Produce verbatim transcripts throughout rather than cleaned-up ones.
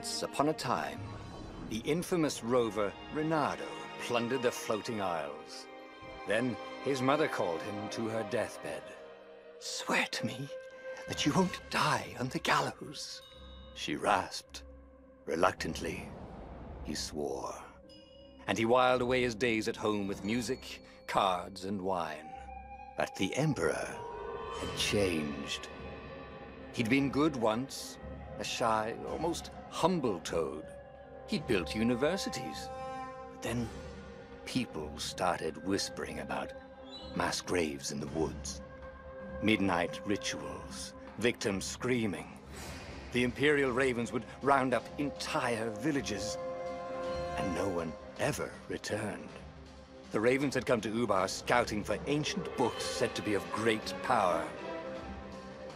Once upon a time, the infamous rover Reynardo plundered the floating isles. Then his mother called him to her deathbed. "Swear to me that you won't die on the gallows," she rasped. Reluctantly, he swore. And he whiled away his days at home with music, cards, and wine. But the Emperor had changed. He'd been good once, a shy, almost humble toad. He'd built universities. But then people started whispering about mass graves in the woods, midnight rituals, victims screaming. The Imperial Ravens would round up entire villages, and no one ever returned. The Ravens had come to Ubar scouting for ancient books said to be of great power.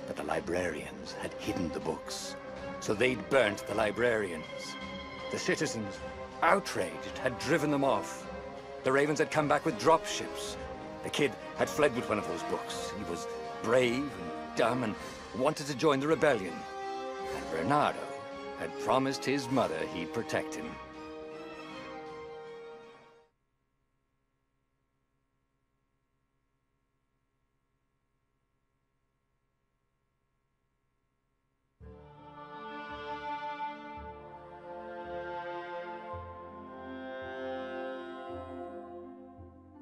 But the librarians had hidden the books, so they'd burnt the librarians. The citizens, outraged, had driven them off. The Ravens had come back with dropships. The kid had fled with one of those books. He was brave and dumb and wanted to join the rebellion. And Reynardo had promised his mother he'd protect him.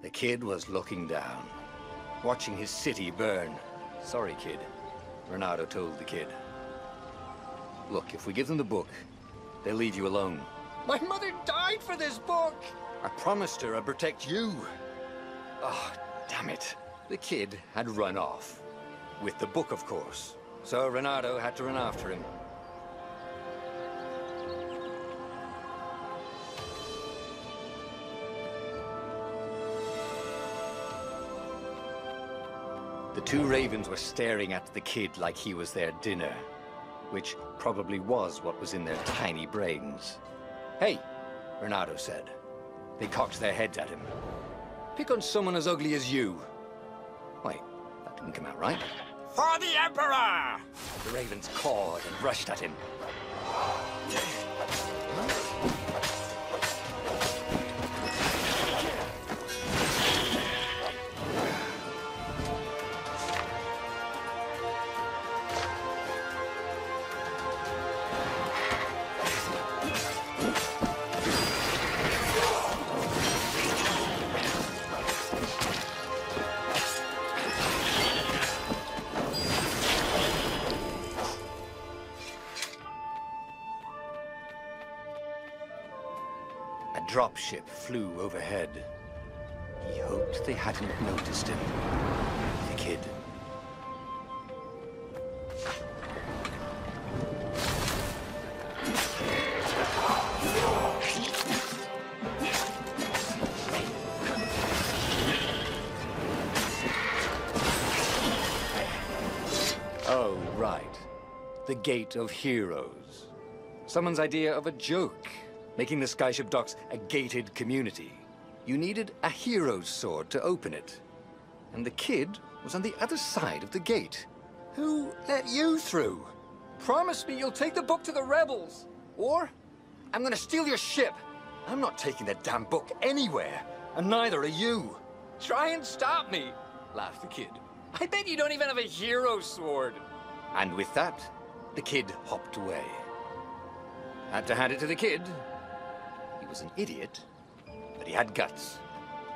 The kid was looking down, watching his city burn. "Sorry, kid," Reynardo told the kid. "Look, if we give them the book, they'll leave you alone." "My mother died for this book! I promised her I'd protect you." Oh, damn it. The kid had run off. With the book, of course. So Reynardo had to run after him. The two ravens were staring at the kid like he was their dinner, which probably was what was in their tiny brains. "Hey," Reynardo said. They cocked their heads at him. "Pick on someone as ugly as you." Wait, that didn't come out right. "For the Emperor!" The ravens cawed and rushed at him. A dropship flew overhead. He hoped they hadn't noticed him. The kid. Oh, right. The Gate of Heroes. Someone's idea of a joke. Making the Skyship Docks a gated community. You needed a hero's sword to open it. And the kid was on the other side of the gate. "Who let you through? Promise me you'll take the book to the rebels! Or I'm gonna steal your ship! I'm not taking that damn book anywhere! And neither are you!" "Try and stop me!" laughed the kid. "I bet you don't even have a hero's sword!" And with that, the kid hopped away. Had to hand it to the kid. He was an idiot, but he had guts.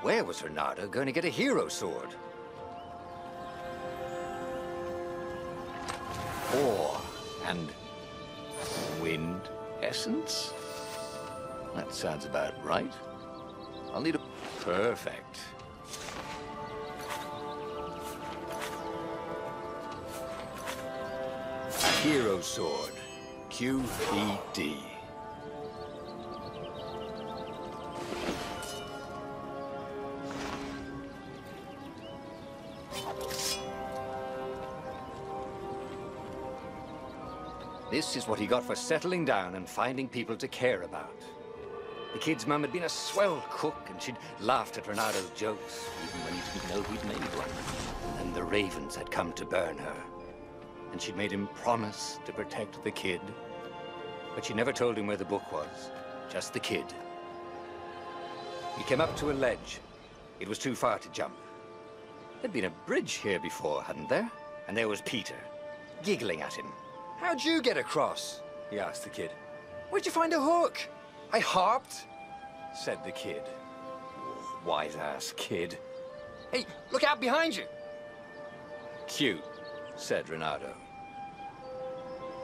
Where was Reynardo going to get a hero sword? Awe and wind essence? That sounds about right. I'll need a... Perfect. A hero sword. Q E D. This is what he got for settling down and finding people to care about. The kid's mum had been a swell cook, and she'd laughed at Reynardo's jokes, even when he didn't know he'd made one. And the ravens had come to burn her. And she'd made him promise to protect the kid. But she never told him where the book was, just the kid. He came up to a ledge. It was too far to jump. There'd been a bridge here before, hadn't there? And there was Peter, giggling at him. How'd you get across? He asked the kid. Where'd you find a hook? I harped, said the kid. Oh, wise-ass kid. Hey, look out behind you. Cute, said Renato.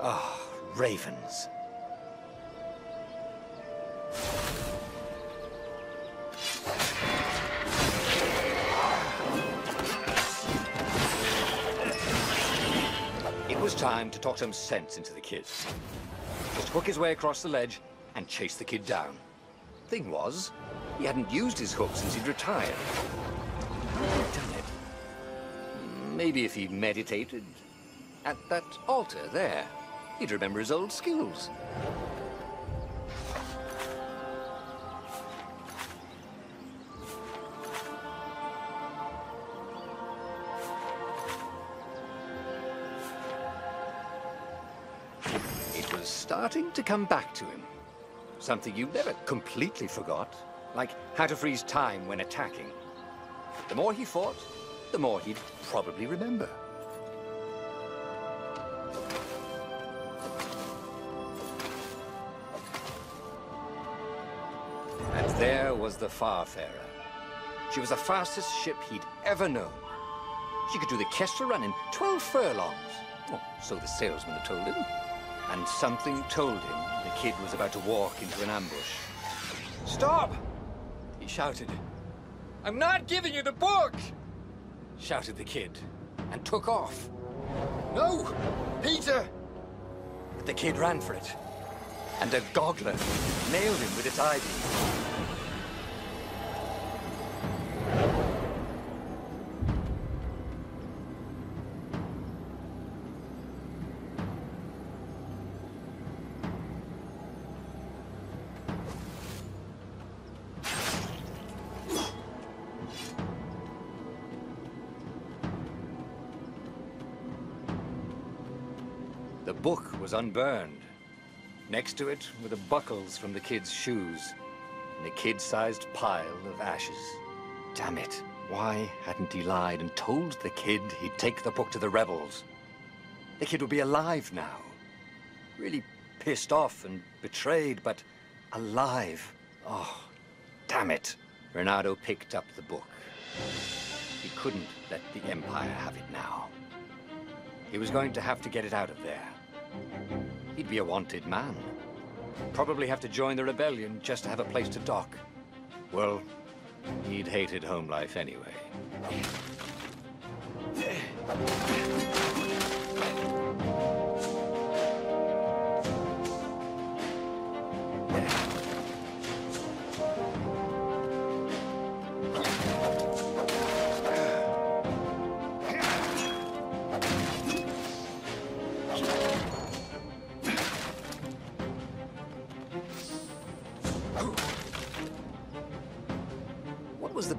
Ah, oh, ravens. It was time to talk some sense into the kid. Just hook his way across the ledge and chase the kid down. Thing was, he hadn't used his hook since he'd retired. He'd done it. Maybe if he meditated at that altar there, he'd remember his old skills. It was starting to come back to him. Something you never completely forgot, like how to freeze time when attacking. The more he fought, the more he'd probably remember. And there was the Farfarer. She was the fastest ship he'd ever known. She could do the Kestrel Run in twelve furlongs. Well, so the salesman had told him. And something told him the kid was about to walk into an ambush. Stop! He shouted. I'm not giving you the book! Shouted the kid, and took off. No! Peter! But the kid ran for it, and a goggler nailed him with its ivy. The book was unburned. Next to it were the buckles from the kid's shoes and a kid-sized pile of ashes. Damn it, why hadn't he lied and told the kid he'd take the book to the rebels? The kid would be alive now. Really pissed off and betrayed, but alive. Oh, damn it. Renato picked up the book. He couldn't let the Empire have it now. He was going to have to get it out of there. He'd be a wanted man. Probably have to join the rebellion just to have a place to dock. Well, he'd hated home life anyway.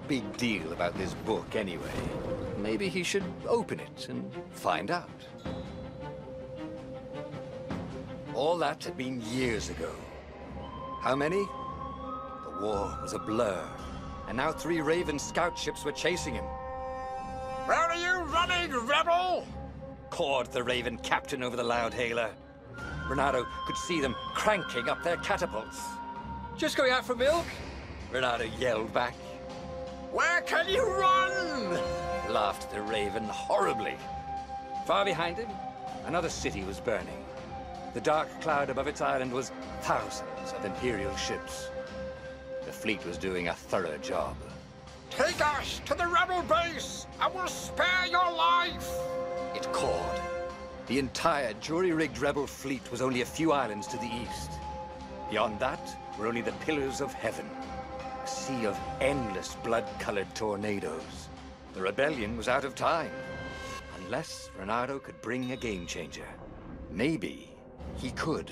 Big deal about this book anyway. Maybe he should open it and find out. All that had been years ago. How many? The war was a blur, and now three Raven scout ships were chasing him. Where are you running, rebel? Cawed the Raven captain over the loudhailer. Renato could see them cranking up their catapults. Just going out for milk? Renato yelled back. Where can you run? Laughed the Raven horribly. Far behind him, another city was burning. The dark cloud above its island was thousands of Imperial ships. The fleet was doing a thorough job. Take us to the rebel base! I will spare your life! It cawed. The entire jury-rigged rebel fleet was only a few islands to the east. Beyond that were only the pillars of heaven. A sea of endless blood-colored tornadoes. The rebellion was out of time. Unless Renato could bring a game-changer. Maybe he could.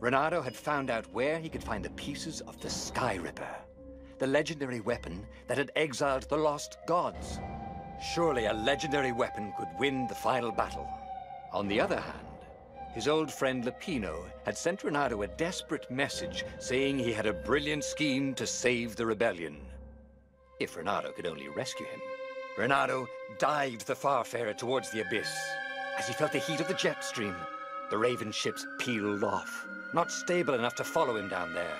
Renato had found out where he could find the pieces of the Skyripper, the legendary weapon that had exiled the lost gods. Surely a legendary weapon could win the final battle. On the other hand, his old friend Lapino had sent Renato a desperate message saying he had a brilliant scheme to save the rebellion. If Renato could only rescue him. Renato dived the Farfarer towards the abyss. As he felt the heat of the jet stream, the Raven ships peeled off, not stable enough to follow him down there.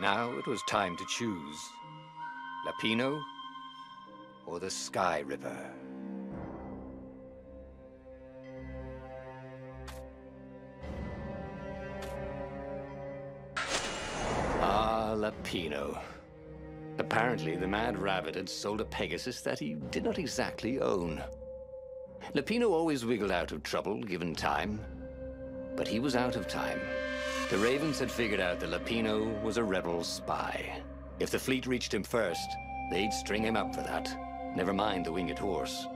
Now it was time to choose. Lapino or the Sky River. Ah, Lapino. Apparently, the mad rabbit had sold a Pegasus that he did not exactly own. Lapino always wiggled out of trouble, given time. But he was out of time. The Ravens had figured out that Lapino was a rebel spy. If the fleet reached him first, they'd string him up for that. Never mind the winged horse.